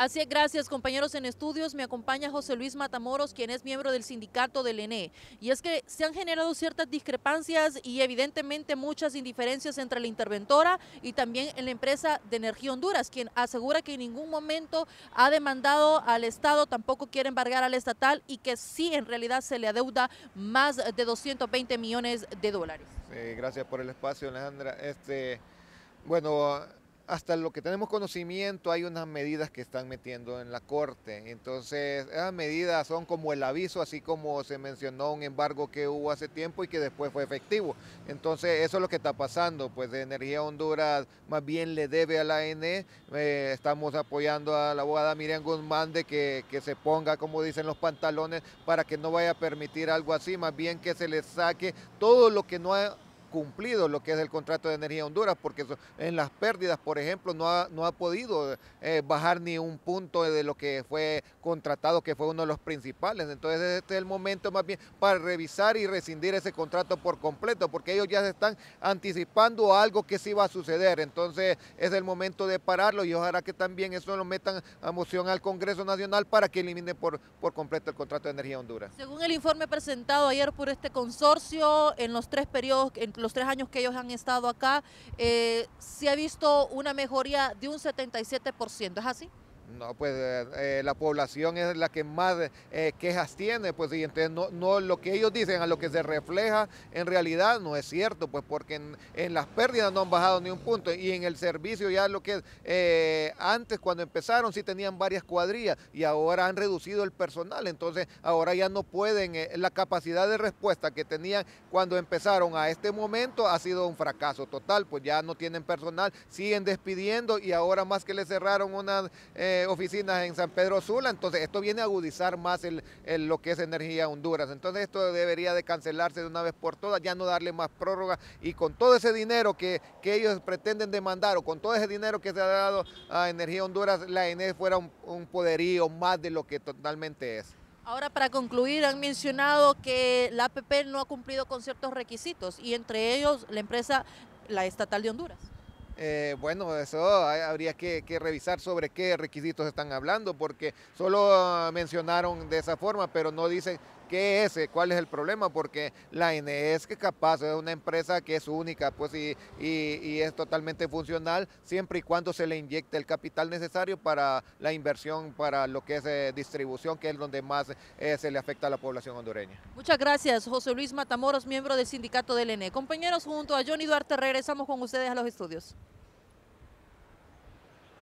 Así es, gracias compañeros en estudios, me acompaña José Luis Matamoros, quien es miembro del sindicato del ENEE. Y es que se han generado ciertas discrepancias y evidentemente muchas indiferencias entre la interventora y también en la empresa de Energía Honduras, quien asegura que en ningún momento ha demandado al Estado, tampoco quiere embargar al estatal y que sí en realidad se le adeuda más de 220 millones de dólares. Sí, gracias por el espacio, Alejandra. Bueno... Hasta lo que tenemos conocimiento, hay unas medidas que están metiendo en la Corte. Entonces, esas medidas son como el aviso, así como se mencionó un embargo que hubo hace tiempo y que después fue efectivo. Entonces, eso es lo que está pasando. Pues Energía Honduras más bien le debe a la ANE. Estamos apoyando a la abogada Miriam Guzmán de que se ponga, como dicen, los pantalones para que no vaya a permitir algo así. Más bien que se le saque todo lo que no ha cumplido lo que es el contrato de Energía Honduras, porque en las pérdidas, por ejemplo, no ha podido bajar ni un punto de lo que fue contratado, que fue uno de los principales. Entonces este es el momento más bien para revisar y rescindir ese contrato por completo, porque ellos ya se están anticipando a algo que sí va a suceder. Entonces es el momento de pararlo y ojalá que también eso lo metan a moción al Congreso Nacional para que elimine por completo el contrato de Energía Honduras. Según el informe presentado ayer por este consorcio, en los tres periodos, en los 3 años que ellos han estado acá, se ha visto una mejoría de un 77%, ¿es así? No, pues la población es la que más quejas tiene, pues, y entonces no lo que ellos dicen, a lo que se refleja en realidad no es cierto, pues, porque en las pérdidas no han bajado ni un punto, y en el servicio ya lo que antes cuando empezaron sí tenían varias cuadrillas y ahora han reducido el personal, entonces ahora ya no pueden, la capacidad de respuesta que tenían cuando empezaron a este momento ha sido un fracaso total, pues ya no tienen personal, siguen despidiendo y ahora más que le cerraron una... oficinas en San Pedro Sula, entonces esto viene a agudizar más lo que es Energía Honduras, entonces esto debería de cancelarse de una vez por todas, ya no darle más prórroga, y con todo ese dinero que ellos pretenden demandar, o con todo ese dinero que se ha dado a Energía Honduras, la ANE fuera un poderío más de lo que totalmente es. Ahora, para concluir, han mencionado que la APP no ha cumplido con ciertos requisitos, y entre ellos la empresa, la estatal de Honduras. Bueno, eso habría que revisar sobre qué requisitos están hablando, porque solo mencionaron de esa forma, pero no dicen qué es, cuál es el problema, porque la ANE es capaz, es una empresa que es única, pues, y es totalmente funcional, siempre y cuando se le inyecte el capital necesario para la inversión, para lo que es distribución, que es donde más se le afecta a la población hondureña. Muchas gracias, José Luis Matamoros, miembro del sindicato del ENEE. Compañeros, junto a Johnny Duarte regresamos con ustedes a los estudios.